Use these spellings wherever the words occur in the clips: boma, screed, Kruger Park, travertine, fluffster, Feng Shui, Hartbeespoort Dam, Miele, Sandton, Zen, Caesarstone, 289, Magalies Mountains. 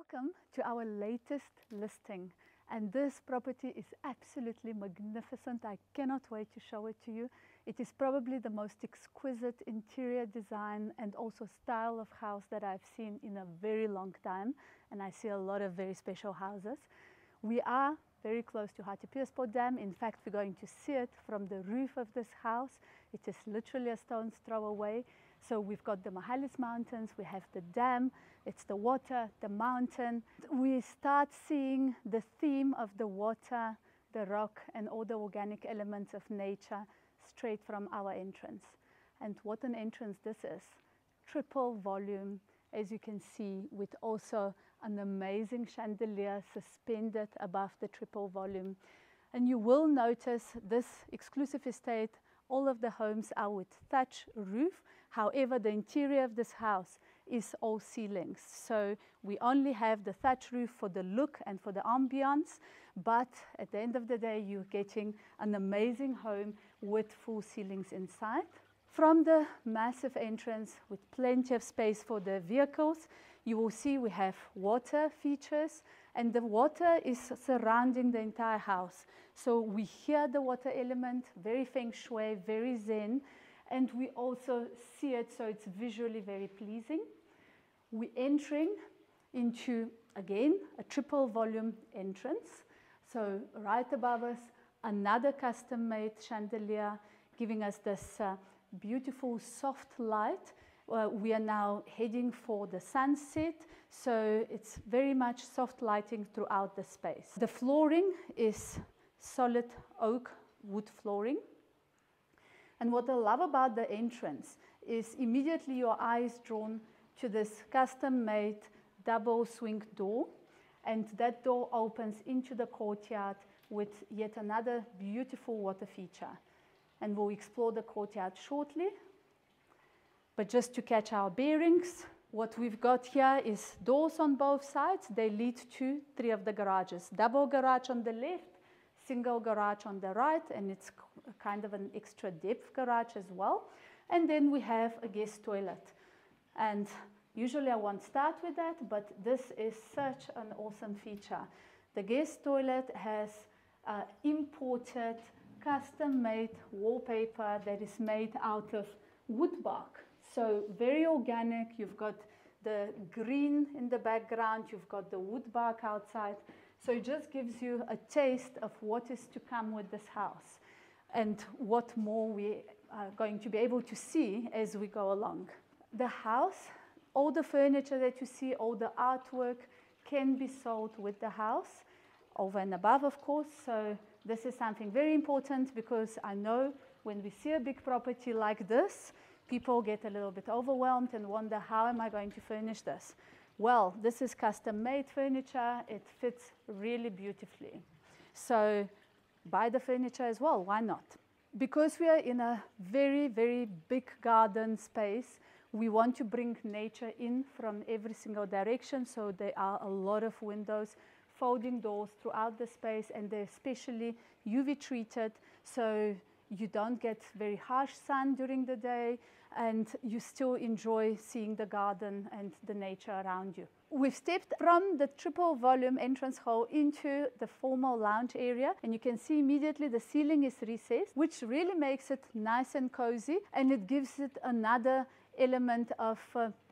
Welcome to our latest listing, and this property is absolutely magnificent. I cannot wait to show it to you. It is probably the most exquisite interior design and also style of house that I've seen in a very long time, and I see a lot of very special houses. We are very close to Hartbeespoort Dam. In fact, we're going to see it from the roof of this house. It is literally a stone's throw away. So we've got the Magalies Mountains, we have the dam, it's the water, the mountain. We start seeing the theme of the water, the rock, and all the organic elements of nature straight from our entrance. And what an entrance this is. Triple volume, as you can see, with also an amazing chandelier suspended above the triple volume. And you will notice this exclusive estate, all of the homes are with thatch roof. However, the interior of this house is all ceilings. So we only have the thatch roof for the look and for the ambiance. But at the end of the day, you're getting an amazing home with full ceilings inside. From the massive entrance with plenty of space for the vehicles, you will see we have water features, and the water is surrounding the entire house. So we hear the water element, very Feng Shui, very Zen, and we also see it, so it's visually very pleasing. We're entering into, again, a triple volume entrance. So right above us, another custom-made chandelier, giving us this beautiful soft light. We are now heading for the sunset, so it's very much soft lighting throughout the space. The flooring is solid oak wood flooring. And what I love about the entrance is immediately your eye is drawn to this custom-made double swing door, and that door opens into the courtyard with yet another beautiful water feature. And we'll explore the courtyard shortly. But just to catch our bearings, what we've got here is doors on both sides. They lead to three of the garages. Double garage on the left, single garage on the right, and it's kind of an extra depth garage as well. And then we have a guest toilet. And usually I won't start with that, but this is such an awesome feature. The guest toilet has imported custom-made wallpaper that is made out of wood bark. So very organic. You've got the green in the background, you've got the wood bark outside. So it just gives you a taste of what is to come with this house and what more we are going to be able to see as we go along. The house, all the furniture that you see, all the artwork can be sold with the house, over and above, of course. So this is something very important, because I know when we see a big property like this, people get a little bit overwhelmed and wonder, how am I going to furnish this? Well, this is custom-made furniture. It fits really beautifully. So buy the furniture as well, why not? Because we are in a very, very big garden space, we want to bring nature in from every single direction. So there are a lot of windows, folding doors throughout the space, and they're especially UV treated, so you don't get very harsh sun during the day, and you still enjoy seeing the garden and the nature around you. We've stepped from the triple volume entrance hall into the formal lounge area, and you can see immediately the ceiling is recessed, which really makes it nice and cozy, and it gives it another element of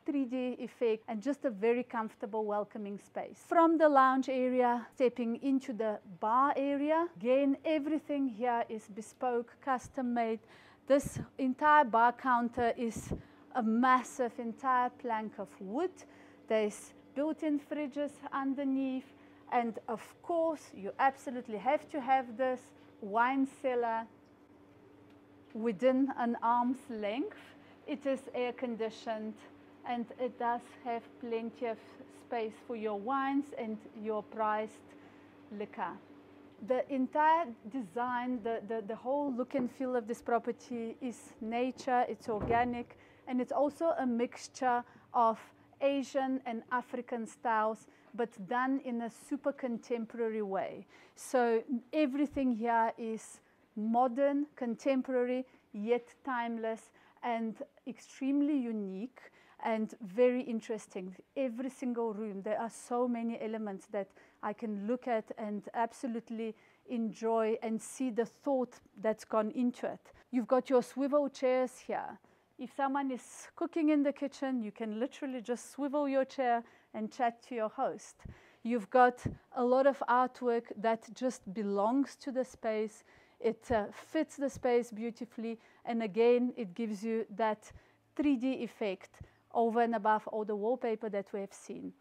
3D effect and just a very comfortable, welcoming space. From the lounge area, stepping into the bar area, again, everything here is bespoke, custom-made. This entire bar counter is a massive entire plank of wood. There's built-in fridges underneath, and of course, you absolutely have to have this wine cellar within an arm's length. It is air-conditioned, and it does have plenty of space for your wines and your priced liquor. The entire design, the whole look and feel of this property is nature, it's organic, and it's also a mixture of Asian and African styles, but done in a super contemporary way. So everything here is modern, contemporary, yet timeless, and extremely unique. and very interesting. Every single room, there are so many elements that I can look at and absolutely enjoy and see the thought that's gone into it. You've got your swivel chairs here. If someone is cooking in the kitchen, you can literally just swivel your chair and chat to your host. You've got a lot of artwork that just belongs to the space. It fits the space beautifully. And again, it gives you that 3D effect over and above all the wallpaper that we have seen.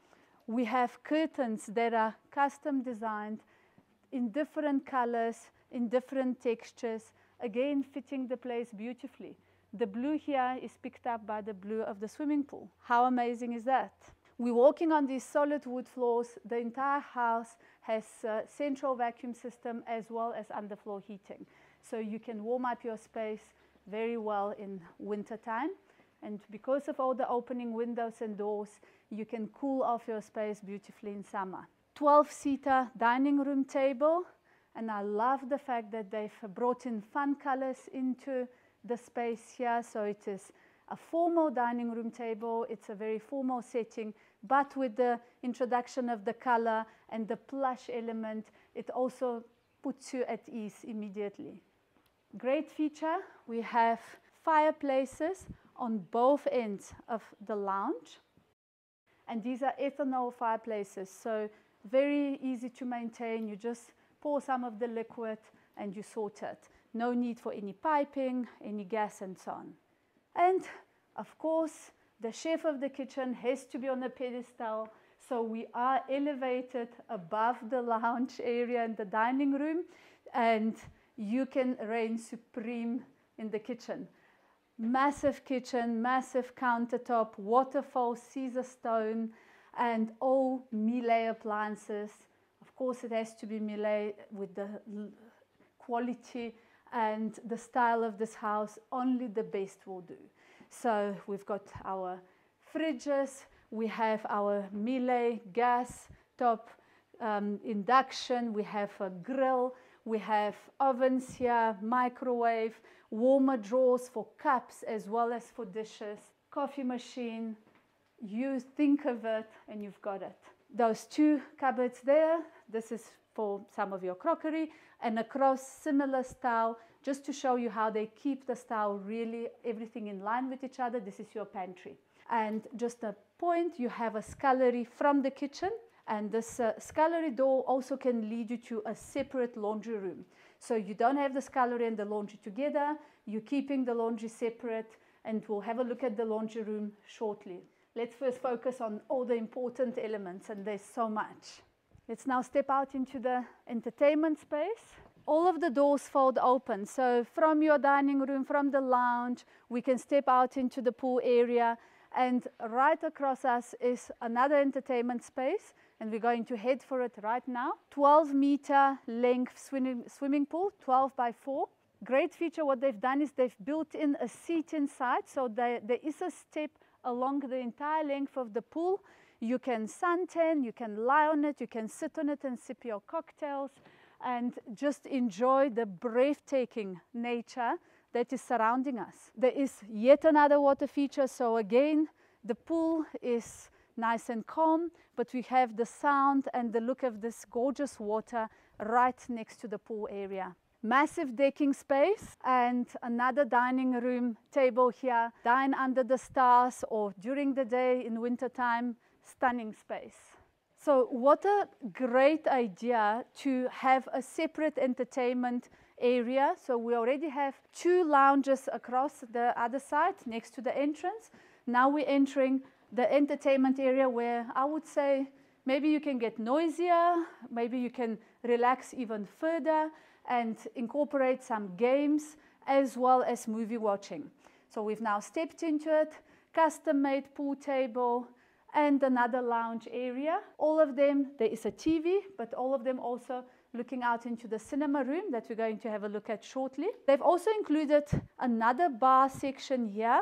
We have curtains that are custom designed in different colors, in different textures, again, fitting the place beautifully. The blue here is picked up by the blue of the swimming pool. How amazing is that? We're walking on these solid wood floors. The entire house has a central vacuum system as well as underfloor heating. So you can warm up your space very well in winter time. And because of all the opening windows and doors, you can cool off your space beautifully in summer. 12-seater dining room table. And I love the fact that they've brought in fun colors into the space here, so it is a formal dining room table. It's a very formal setting, but with the introduction of the color and the plush element, it also puts you at ease immediately. Great feature, we have fireplaces on both ends of the lounge, and these are ethanol fireplaces, so very easy to maintain. You just pour some of the liquid and you sort it. No need for any piping, any gas and so on. And of course, the chef of the kitchen has to be on a pedestal. So we are elevated above the lounge area and the dining room, and you can reign supreme in the kitchen. Massive kitchen, massive countertop, waterfall, Caesarstone, and all Miele appliances. Of course, it has to be Miele with the quality and the style of this house. Only the best will do. So we've got our fridges, we have our Miele gas top induction, we have a grill, we have ovens here, microwave, warmer drawers for cups as well as for dishes, coffee machine. You think of it and you've got it. Those two cupboards there, this is for some of your crockery, and across similar style, just to show you how they keep the style really everything in line with each other. This is your pantry, and just a point, you have a scullery from the kitchen, and this scullery door also can lead you to a separate laundry room, so you don't have the scullery and the laundry together. You're keeping the laundry separate, and we'll have a look at the laundry room shortly. Let's first focus on all the important elements, and there's so much. Let's now step out into the entertainment space. All of the doors fold open. So from your dining room, from the lounge, we can step out into the pool area. And right across us is another entertainment space. And we're going to head for it right now. 12-meter length swimming pool, 12 by 4. Great feature, what they've done is they've built in a seat inside. So there is a step along the entire length of the pool. You can suntan, you can lie on it, you can sit on it and sip your cocktails and just enjoy the breathtaking nature that is surrounding us. There is yet another water feature, so again, the pool is nice and calm, but we have the sound and the look of this gorgeous water right next to the pool area. Massive decking space and another dining room table here. Dine under the stars or during the day in winter time. Stunning space. So what a great idea to have a separate entertainment area. So we already have two lounges across the other side next to the entrance. Now we're entering the entertainment area where I would say maybe you can get noisier, maybe you can relax even further and incorporate some games as well as movie watching. So we've now stepped into it. Custom-made pool table and another lounge area. All of them, there is a TV, but all of them also looking out into the cinema room that we're going to have a look at shortly. They've also included another bar section here,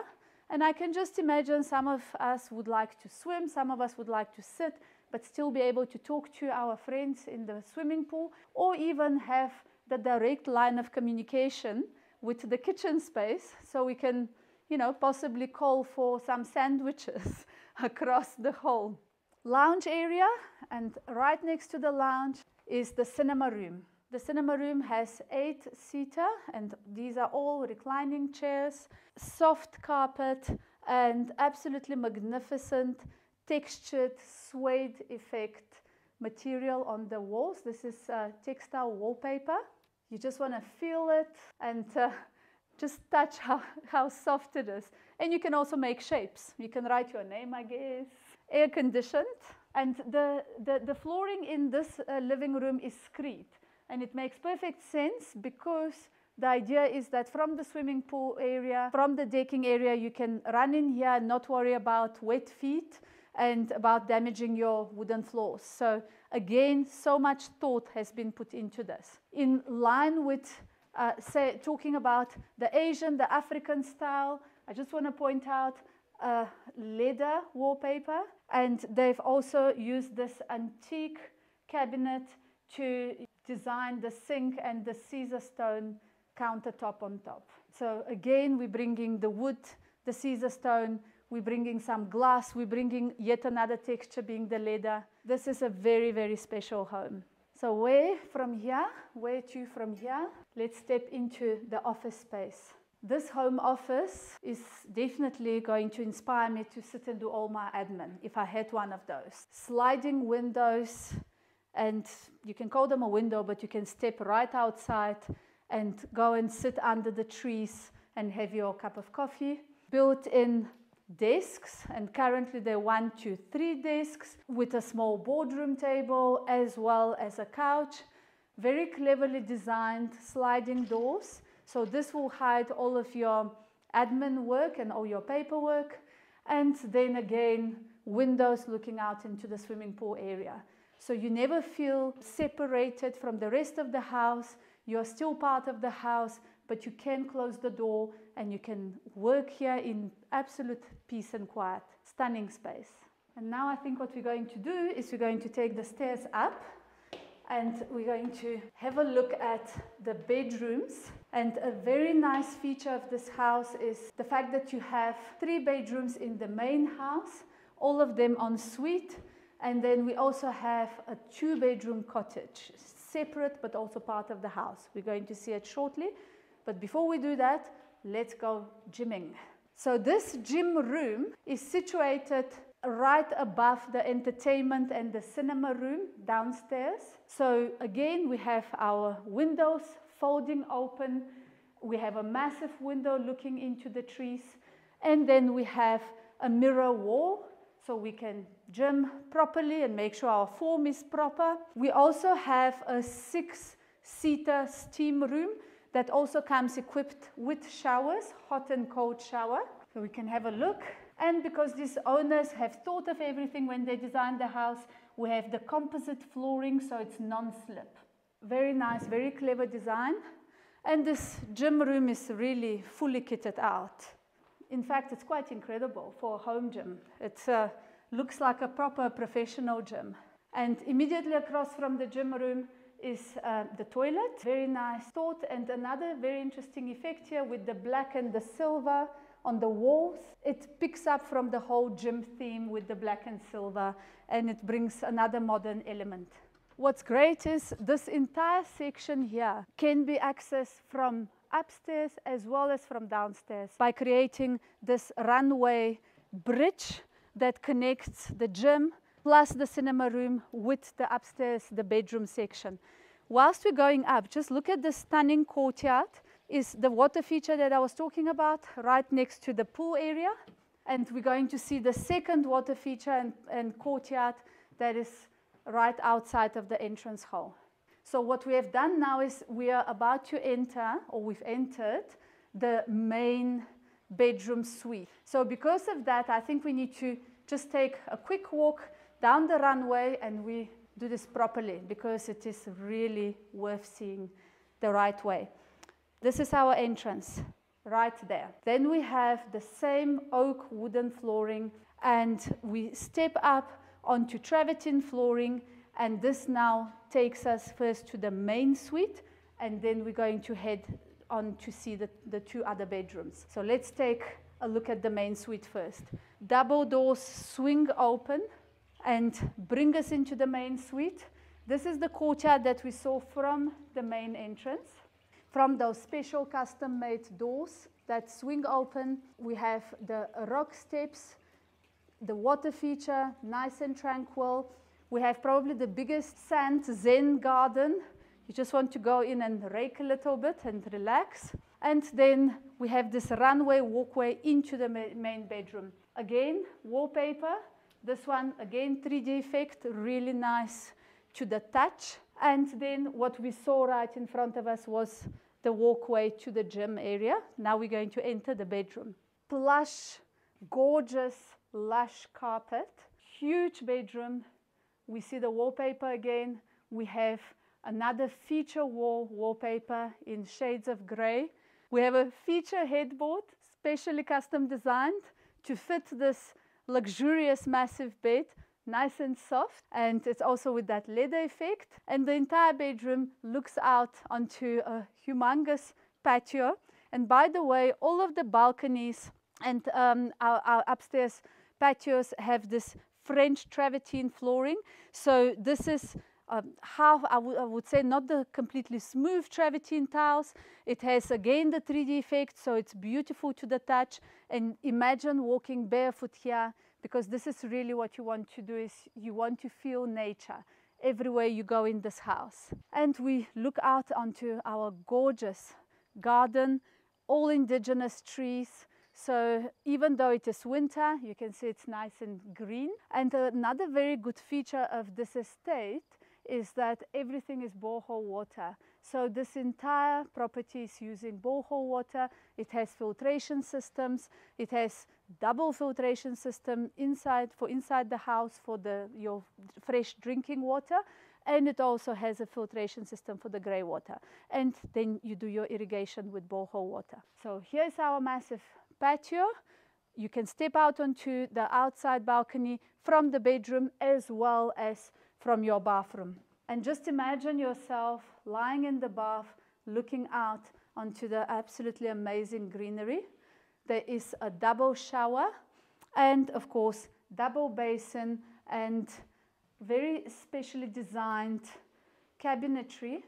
and I can just imagine some of us would like to swim, some of us would like to sit, but still be able to talk to our friends in the swimming pool, or even have the direct line of communication with the kitchen space, so we can you know, possibly call for some sandwiches across the hall. Lounge area, and right next to the lounge is the cinema room. The cinema room has 8-seater, and these are all reclining chairs, soft carpet, and absolutely magnificent textured suede effect material on the walls. This is textile wallpaper. You just want to feel it and just touch how soft it is. And you can also make shapes. You can write your name, I guess. Air conditioned. And the flooring in this living room is screed. And it makes perfect sense because the idea is that from the swimming pool area, from the decking area, you can run in here and not worry about wet feet and about damaging your wooden floors. So again, so much thought has been put into this. In line with talking about the Asian, the African style, I just want to point out leather wallpaper. And they've also used this antique cabinet to design the sink and the Caesarstone countertop on top. So again, we're bringing the wood, the Caesarstone, we're bringing some glass, we're bringing yet another texture being the leather. This is a very, very special home. So where from here? Where to from here? Let's step into the office space. This home office is definitely going to inspire me to sit and do all my admin if I had one of those. Sliding windows, and you can call them a window, but you can step right outside and go and sit under the trees and have your cup of coffee. Built-in desks, and currently they're 1, 2, 3 desks with a small boardroom table as well as a couch. Very cleverly designed sliding doors. So this will hide all of your admin work and all your paperwork. And then again, windows looking out into the swimming pool area. So you never feel separated from the rest of the house. You're still part of the house, but you can close the door and you can work here in absolute peace and quiet. Stunning space. And now I think what we're going to do is we're going to take the stairs up and we're going to have a look at the bedrooms. And a very nice feature of this house is the fact that you have 3 bedrooms in the main house, all of them en suite. And then we also have a 2-bedroom cottage, separate but also part of the house. We're going to see it shortly. But before we do that, let's go gymming. So this gym room is situated right above the entertainment and the cinema room downstairs. So again, we have our windows folding open. We have a massive window looking into the trees. And then we have a mirror wall, so we can gym properly and make sure our form is proper. We also have a 6-seater steam room that also comes equipped with showers, hot and cold shower. So we can have a look. And because these owners have thought of everything when they designed the house, we have the composite flooring, so it's non-slip. Very nice, very clever design. And this gym room is really fully kitted out. In fact, it's quite incredible for a home gym. It looks like a proper professional gym. And immediately across from the gym room is the toilet. Very nice thought. And another very interesting effect here with the black and the silver on the walls. It picks up from the whole gym theme with the black and silver, and it brings another modern element. What's great is this entire section here can be accessed from upstairs as well as from downstairs by creating this runway bridge that connects the gym plus the cinema room with the upstairs, the bedroom section. Whilst we're going up, just look at the stunning courtyard. Is the water feature that I was talking about right next to the pool area. And we're going to see the second water feature and courtyard that is right outside of the entrance hall. So what we have done now is we are about to enter, or we've entered, the main bedroom suite. So because of that, I think we need to just take a quick walk down the runway and we do this properly because it is really worth seeing the right way. This is our entrance, right there. Then we have the same oak wooden flooring and we step up onto travertine flooring. And this now takes us first to the main suite, and then we're going to head on to see the 2 other bedrooms. So let's take a look at the main suite first. Double doors swing open and bring us into the main suite. This is the courtyard that we saw from the main entrance. From those special custom-made doors that swing open, we have the rock steps, the water feature, nice and tranquil. We have probably the biggest sand zen garden. You just want to go in and rake a little bit and relax. And then we have this runway walkway into the main bedroom. Again, wallpaper. This one, again, 3D effect, really nice to the touch. And then what we saw right in front of us was the walkway to the gym area. Now we're going to enter the bedroom. Plush, gorgeous, lush carpet. Huge bedroom. We see the wallpaper again. We have another feature wall wallpaper in shades of gray. We have a feature headboard, specially custom designed to fit this luxurious massive bed, nice and soft. And it's also with that leather effect. And the entire bedroom looks out onto a humongous patio. And by the way, all of the balconies and our upstairs patios have this French travertine flooring. So this is half, I would say, not the completely smooth travertine tiles. It has again the 3D effect, so it's beautiful to the touch. And imagine walking barefoot here, because this is really what you want to do, is you want to feel nature everywhere you go in this house. And we look out onto our gorgeous garden, all indigenous trees. So even though it is winter, you can see it's nice and green. And another very good feature of this estate is that everything is borehole water. So this entire property is using borehole water. It has filtration systems. It has double filtration system inside the house for your fresh drinking water. And it also has a filtration system for the grey water. And then you do your irrigation with borehole water. So here's our massive patio. You can step out onto the outside balcony from the bedroom as well as from your bathroom. And just imagine yourself lying in the bath, looking out onto the absolutely amazing greenery. There is a double shower and of course double basin and very specially designed cabinetry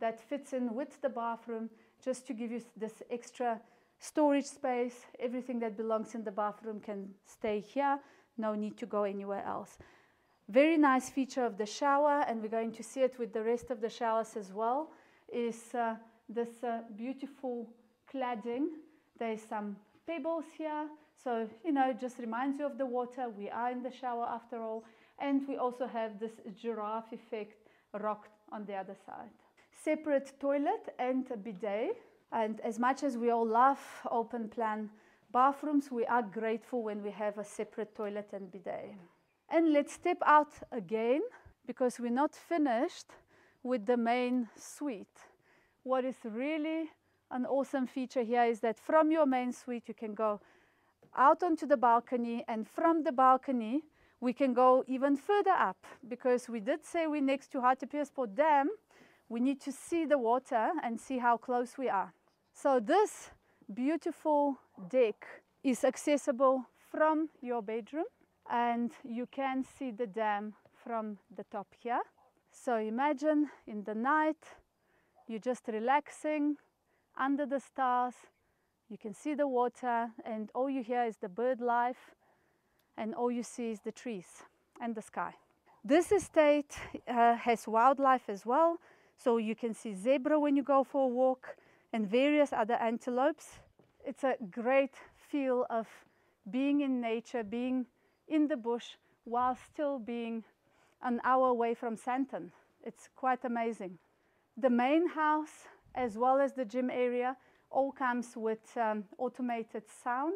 that fits in with the bathroom just to give you this extra storage space. Everything that belongs in the bathroom can stay here. No need to go anywhere else. Very nice feature of the shower, and we're going to see it with the rest of the showers as well, is this beautiful cladding. There's some pebbles here. So, you know, it just reminds you of the water. We are in the shower after all. And we also have this giraffe effect rocked on the other side. Separate toilet and a bidet. And as much as we all love open plan bathrooms, we are grateful when we have a separate toilet and bidet. And let's step out again, because we're not finished with the main suite. What is really an awesome feature here is that from your main suite, you can go out onto the balcony, and from the balcony, we can go even further up, because we did say we're next to Hartbeespoort Dam. We need to see the water and see how close we are. So this beautiful deck is accessible from your bedroom, and you can see the dam from the top here. So imagine in the night, you're just relaxing under the stars. You can see the water, and all you hear is the bird life, and all you see is the trees and the sky. This estate has wildlife as well. So you can see zebra when you go for a walk, and various other antelopes. It's a great feel of being in nature, being in the bush, while still being an hour away from Sandton. It's quite amazing. The main house, as well as the gym area, all comes with automated sound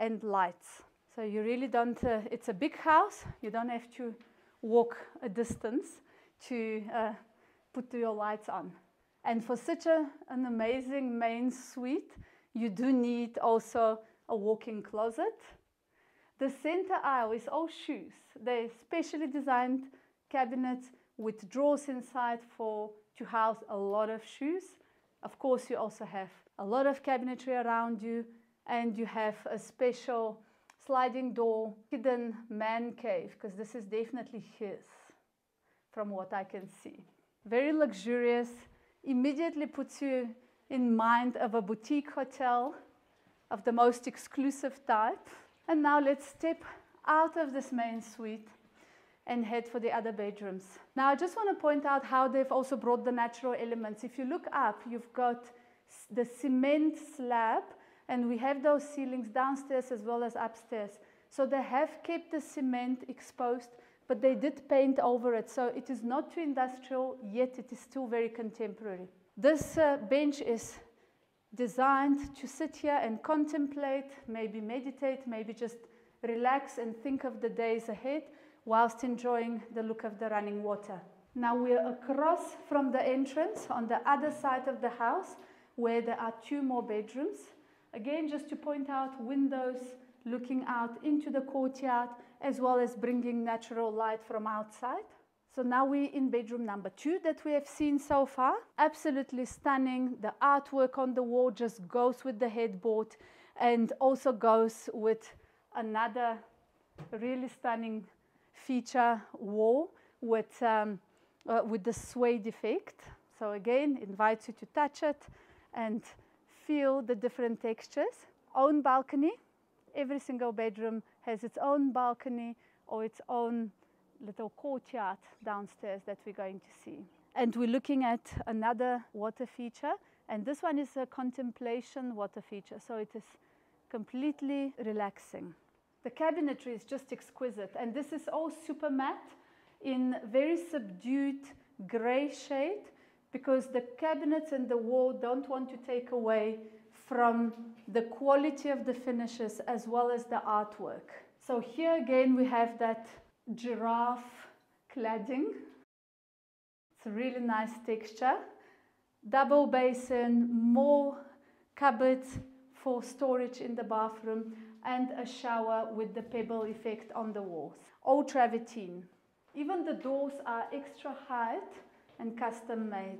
and lights. So you really don't, it's a big house. You don't have to walk a distance to put your lights on. And for such an amazing main suite, you do need also a walk-in closet. The center aisle is all shoes. They're specially designed cabinets with drawers inside to house a lot of shoes. Of course, you also have a lot of cabinetry around you, and you have a special sliding door hidden man cave, because this is definitely his from what I can see. Very luxurious, immediately puts you in mind of a boutique hotel of the most exclusive type. And now let's step out of this main suite and head for the other bedrooms. Now I just want to point out how they've also brought the natural elements. If you look up, you've got the cement slab, and we have those ceilings downstairs as well as upstairs. So they have kept the cement exposed, but they did paint over it. So it is not too industrial, yet it is still very contemporary. This bench is designed to sit here and contemplate, maybe meditate, maybe just relax and think of the days ahead, whilst enjoying the look of the running water. Now we're across from the entrance on the other side of the house, where there are two more bedrooms. Again, just to point out, windows looking out into the courtyard, as well as bringing natural light from outside. So now we're in bedroom number 2 that we have seen so far. Absolutely stunning. The artwork on the wall just goes with the headboard, and also goes with another really stunning feature wall with the suede effect. So again, invites you to touch it and feel the different textures. Own balcony. Every single bedroom has its own balcony or its own little courtyard downstairs that we're going to see. And we're looking at another water feature, and this one is a contemplation water feature, so it is completely relaxing. The cabinetry is just exquisite, and this is all super matte in very subdued grey shade, because the cabinets and the wall don't want to take away from the quality of the finishes as well as the artwork. So here again we have that giraffe cladding. It's a really nice texture. Double basin, more cupboards for storage in the bathroom, and a shower with the pebble effect on the walls. All travertine. Even the doors are extra height and custom made.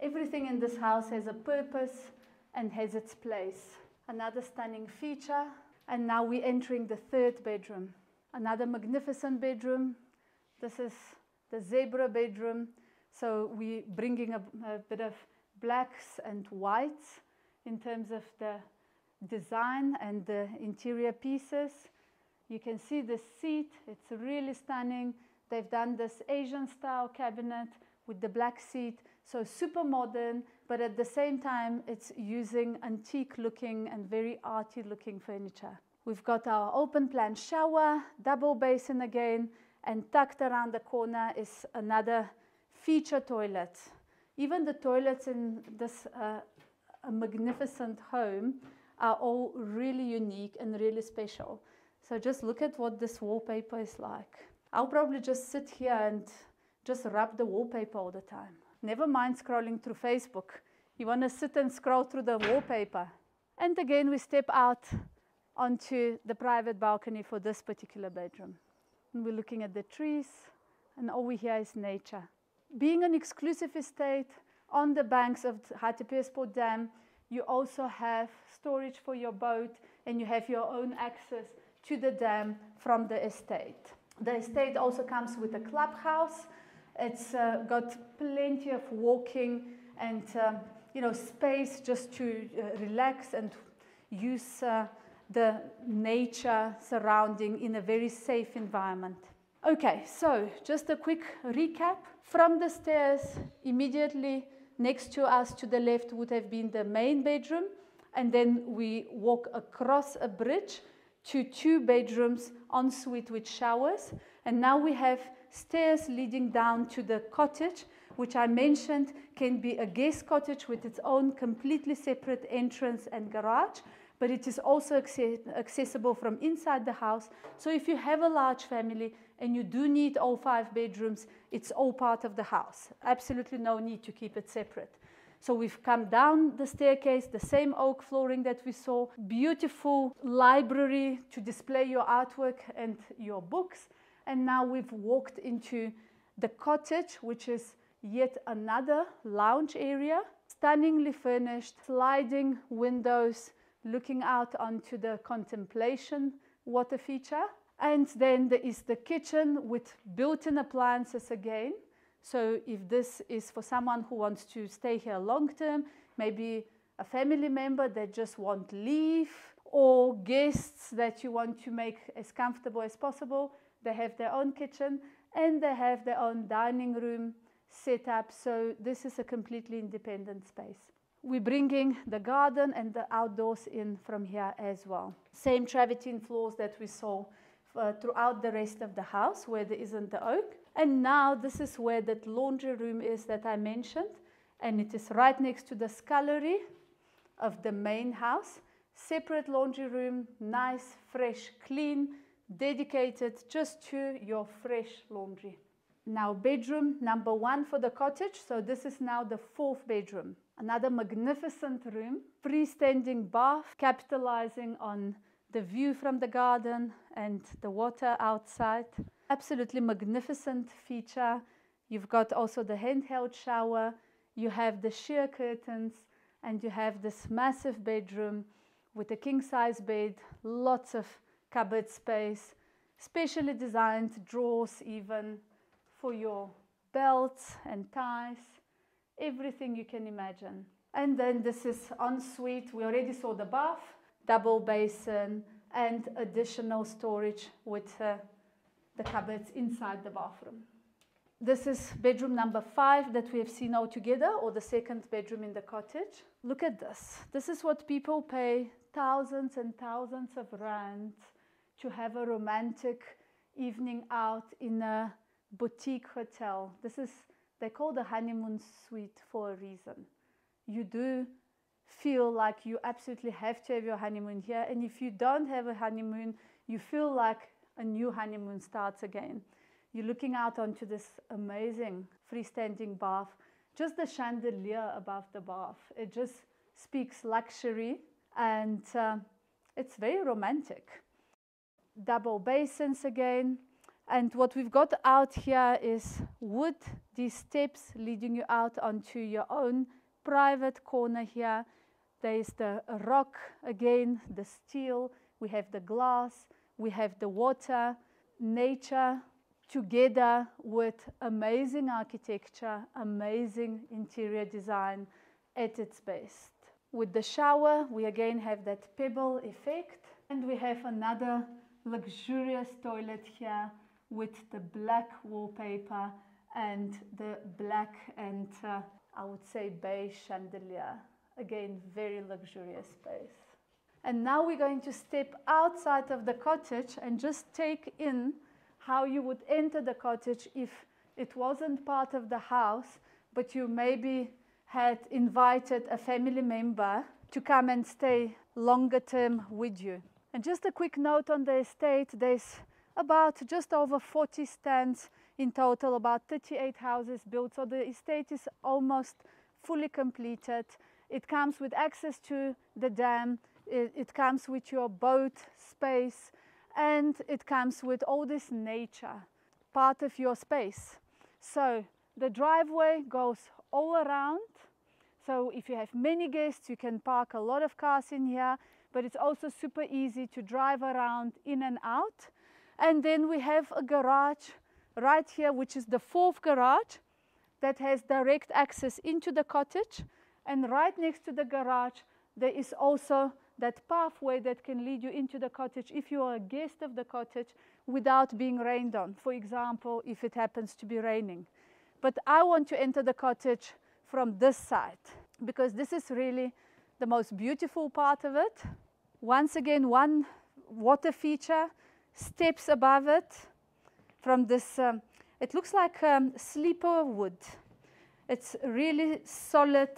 Everything in this house has a purpose and has its place. Another stunning feature. And now we're entering the third bedroom. Another magnificent bedroom. This is the zebra bedroom. So we're bringing a bit of blacks and whites in terms of the design and the interior pieces. You can see the seat, it's really stunning. They've done this Asian style cabinet with the black seat, so super modern, but at the same time it's using antique looking and very arty looking furniture. We've got our open plan shower, double basin again, and tucked around the corner is another feature toilet. Even the toilets in this magnificent home are all really unique and really special. So just look at what this wallpaper is like. I'll probably just sit here and just rub the wallpaper all the time. Never mind scrolling through Facebook. You want to sit and scroll through the wallpaper. And again, we step out onto the private balcony for this particular bedroom. And we're looking at the trees, and all we hear is nature. Being an exclusive estate on the banks of Hartbeespoort Dam, you also have storage for your boat, and you have your own access to the dam from the estate. The estate also comes with a clubhouse. It's got plenty of walking and space just to relax and use the nature surrounding in a very safe environment. Okay, so just a quick recap. From the stairs, immediately next to us to the left would have been the main bedroom, and then we walk across a bridge to two bedrooms en suite with showers. And now we have stairs leading down to the cottage, which I mentioned can be a guest cottage with its own completely separate entrance and garage, but it is also accessible from inside the house. So if you have a large family and you do need all 5 bedrooms, it's all part of the house. Absolutely no need to keep it separate. So we've come down the staircase, the same oak flooring that we saw, beautiful library to display your artwork and your books. And now we've walked into the cottage, which is yet another lounge area, stunningly furnished, sliding windows, looking out onto the contemplation water feature. And then there is the kitchen with built-in appliances again. So if this is for someone who wants to stay here long term, maybe a family member that just won't leave, or guests that you want to make as comfortable as possible, they have their own kitchen and they have their own dining room set up. So this is a completely independent space. We're bringing the garden and the outdoors in from here as well. Same travertine floors that we saw throughout the rest of the house where there isn't the oak. And now this is where that laundry room is that I mentioned, and it is right next to the scullery of the main house. Separate laundry room, nice, fresh, clean, dedicated just to your fresh laundry. Now bedroom number one for the cottage. So this is now the fourth bedroom. Another magnificent room, freestanding bath, capitalizing on the view from the garden and the water outside. Absolutely magnificent feature. You've got also the handheld shower, you have the sheer curtains, and you have this massive bedroom with a king-size bed, lots of cupboard space, specially designed drawers even for your belts and ties, everything you can imagine. And then this is ensuite. We already saw the bath, double basin, and additional storage with the cupboards inside the bathroom. This is bedroom number five that we have seen all together, or the second bedroom in the cottage. Look at this. This is what people pay thousands and thousands of rand to have a romantic evening out in a boutique hotel. This is, they call the honeymoon suite for a reason. You do feel like you absolutely have to have your honeymoon here. And if you don't have a honeymoon, you feel like a new honeymoon starts again. You're looking out onto this amazing freestanding bath. Just the chandelier above the bath, it just speaks luxury, and it's very romantic. Double basins again. And what we've got out here is wood, these steps leading you out onto your own private corner here. There is the rock again, the steel. We have the glass, we have the water, nature, together with amazing architecture, amazing interior design at its best. With the shower, we again have that pebble effect, and we have another luxurious toilet here with the black wallpaper and the black and I would say beige chandelier. Again, very luxurious space. And now we're going to step outside of the cottage and just take in how you would enter the cottage if it wasn't part of the house, but you maybe had invited a family member to come and stay longer term with you. And just a quick note on the estate, there's about just over 40 stands in total, about 38 houses built. So the estate is almost fully completed. It comes with access to the dam, it comes with your boat space, and it comes with all this nature, part of your space. So the driveway goes all around. So if you have many guests, you can park a lot of cars in here, but it's also super easy to drive around in and out. And then we have a garage right here, which is the fourth garage that has direct access into the cottage. And right next to the garage, there is also that pathway that can lead you into the cottage if you are a guest of the cottage without being rained on, for example, if it happens to be raining. But I want to enter the cottage from this side, because this is really the most beautiful part of it. Once again, one water feature, steps above it from this, it looks like sleeper wood. It's really solid,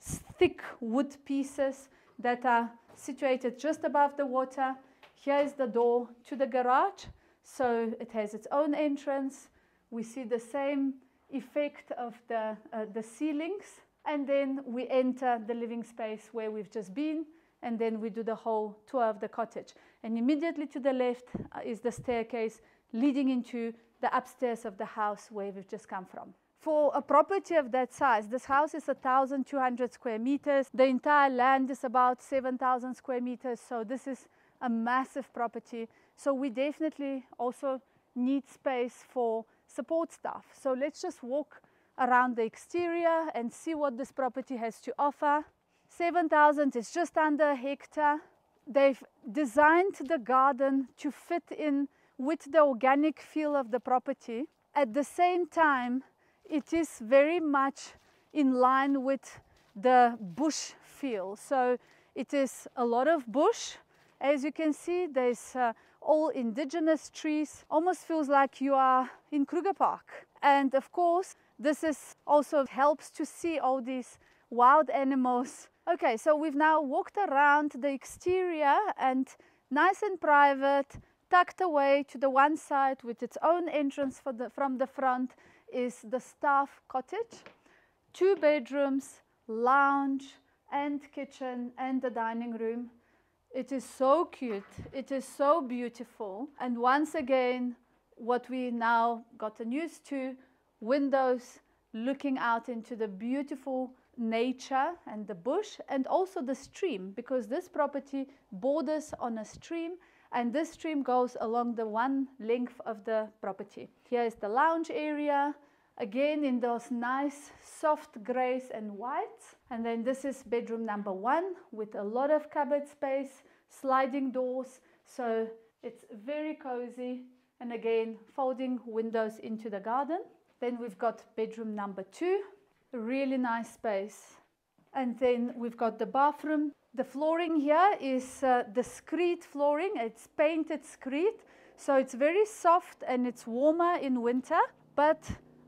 thick wood pieces that are situated just above the water. Here is the door to the garage, so it has its own entrance. We see the same effect of the ceilings, and then we enter the living space where we've just been, and then we do the whole tour of the cottage. And immediately to the left is the staircase leading into the upstairs of the house where we've just come from. For a property of that size, this house is 1,200 square meters. The entire land is about 7,000 square meters. So this is a massive property. So we definitely also need space for support staff. So let's just walk around the exterior and see what this property has to offer. 7,000 is just under a hectare. They've designed the garden to fit in with the organic feel of the property. At the same time, it is very much in line with the bush feel. So it is a lot of bush. As you can see, there's all indigenous trees. Almost feels like you are in Kruger Park. And of course, this is also helps to see all these wild animals. Okay, so we've now walked around the exterior and nice and private, tucked away to the one side with its own entrance from the front is the staff cottage. 2 bedrooms, lounge and kitchen and the dining room. It is so cute. It is so beautiful. And once again, what we now gotten used to, windows looking out into the beautiful nature and the bush and also the stream, because this property borders on a stream and this stream goes along the one length of the property. Here is the lounge area, again in those nice soft grays and whites. And then this is bedroom number 1 with a lot of cupboard space, sliding doors, so it's very cozy, and again folding windows into the garden. Then we've got bedroom number 2, really nice space. And then we've got the bathroom. The flooring here is discreet flooring. It's painted screed, so it's very soft and it's warmer in winter, but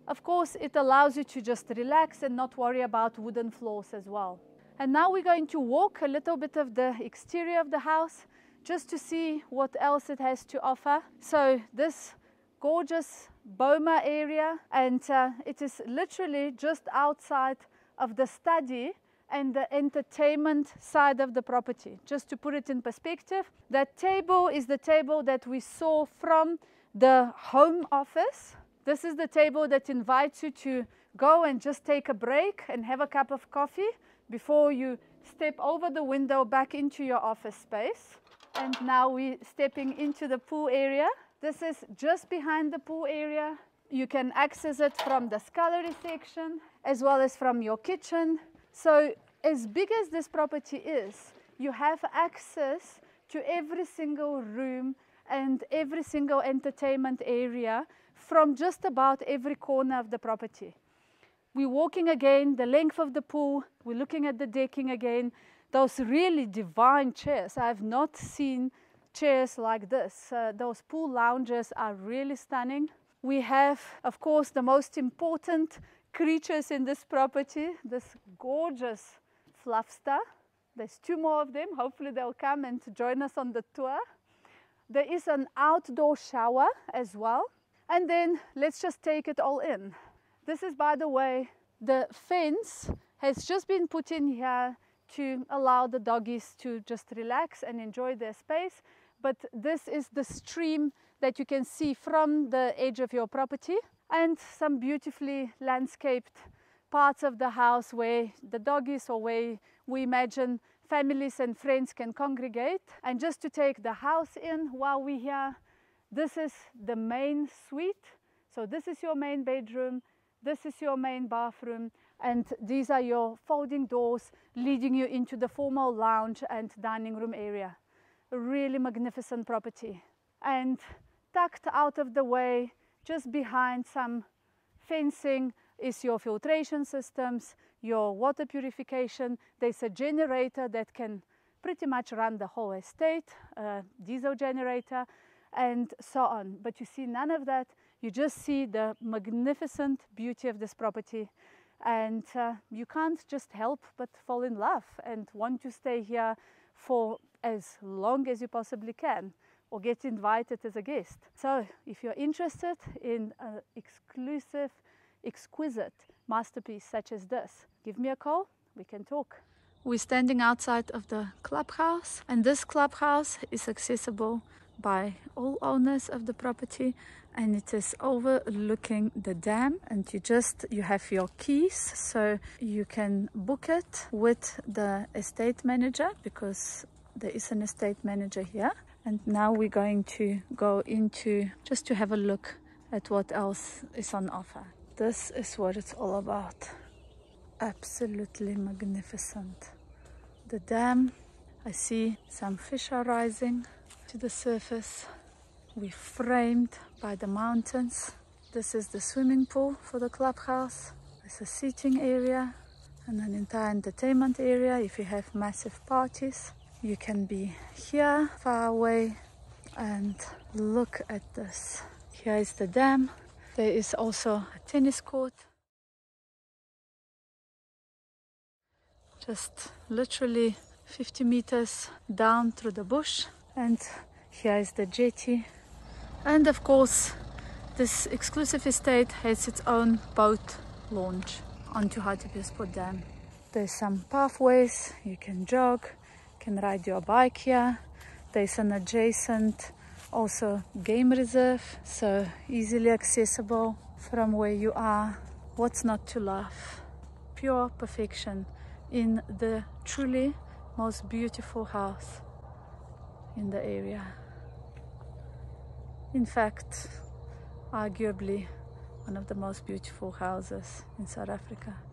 of course it allows you to just relax and not worry about wooden floors as well. And now we're going to walk a little bit of the exterior of the house just to see what else it has to offer. So this gorgeous boma area, and it is literally just outside of the study and the entertainment side of the property. Just to put it in perspective, that table is the table that we saw from the home office. This is the table that invites you to go and just take a break and have a cup of coffee before you step over the window back into your office space. And now we're stepping into the pool area. This is just behind the pool area. You can access it from the scullery section as well as from your kitchen. So as big as this property is, you have access to every single room and every single entertainment area from just about every corner of the property. We're walking again the length of the pool. We're looking at the decking again. Those really divine chairs. I have not seen chairs like this. Those pool lounges are really stunning. We have, of course, the most important creatures in this property, this gorgeous fluffster. There's 2 more of them. Hopefully they'll come and join us on the tour. There is an outdoor shower as well. And then let's just take it all in. This is, by the way, the fence has just been put in here to allow the doggies to just relax and enjoy their space. But this is the stream that you can see from the edge of your property, and some beautifully landscaped parts of the house where the doggies, or where we imagine families and friends can congregate. And just to take the house in while we're here, this is the main suite. So this is your main bedroom, this is your main bathroom, and these are your folding doors leading you into the formal lounge and dining room area. A really magnificent property. And tucked out of the way, just behind some fencing, is your filtration systems, your water purification. There's a generator that can pretty much run the whole estate, a diesel generator, and so on. But you see none of that. You just see the magnificent beauty of this property. And you can't just help but fall in love and want to stay here for as long as you possibly can, or get invited as a guest. So if you're interested in an exclusive, exquisite masterpiece such as this, give me a call, we can talk. We're standing outside of the clubhouse, and this clubhouse is accessible by all owners of the property, and it is overlooking the dam, and you have your keys, so you can book it with the estate manager, because there is an estate manager here. And now we're going to go into just to have a look at what else is on offer. This is what it's all about. Absolutely magnificent. The dam, I see some fish are rising to the surface. We're framed by the mountains. This is the swimming pool for the clubhouse. It's a seating area and an entire entertainment area. If you have massive parties, you can be here far away and look at this. Here is the dam. There is also a tennis court. Just literally 50 meters down through the bush, and here is the jetty. And of course, this exclusive estate has its own boat launch onto Hartbeespoort Dam. There's some pathways, you can jog, you can ride your bike here. There's an adjacent also game reserve, so easily accessible from where you are. What's not to love? Pure perfection in the truly most beautiful house in the area. In fact, arguably one of the most beautiful houses in South Africa.